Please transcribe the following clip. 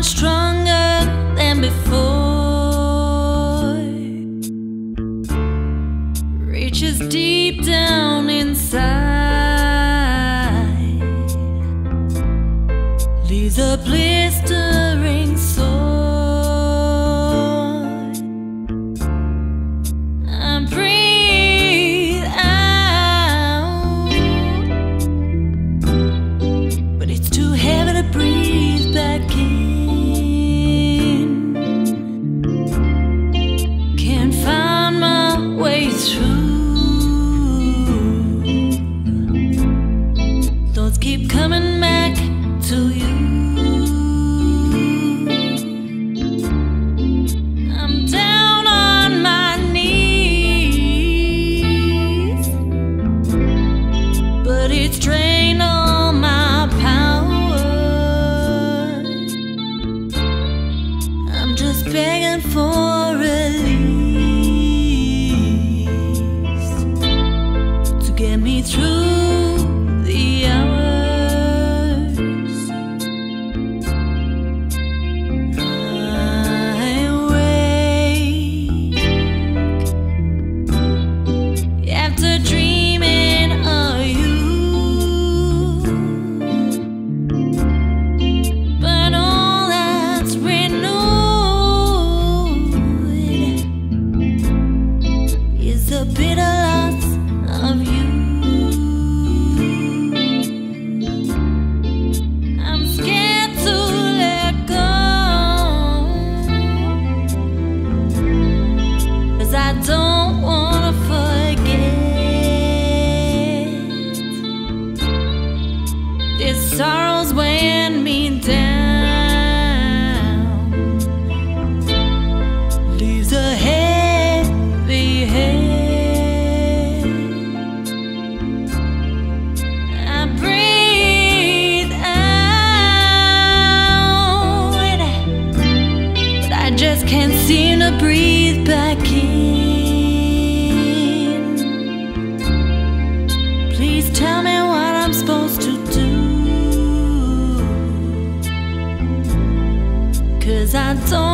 much stronger than before. Reaches deep down inside, leaves a blistering sore. I breathe out, but it's too heavy to breathe back in. Can't find my way through. Thoughts keep coming back to you. I'm down on my knees, but it's drained all my power. I'm just begging for release to get me through the hours. The bitter loss of you. I'm scared to let go, 'cause I don't wanna forget. This sorrow's weighing me down, leaves a heavy head. Just can't seem to breathe back in. Please tell me what I'm supposed to do, 'cause I don't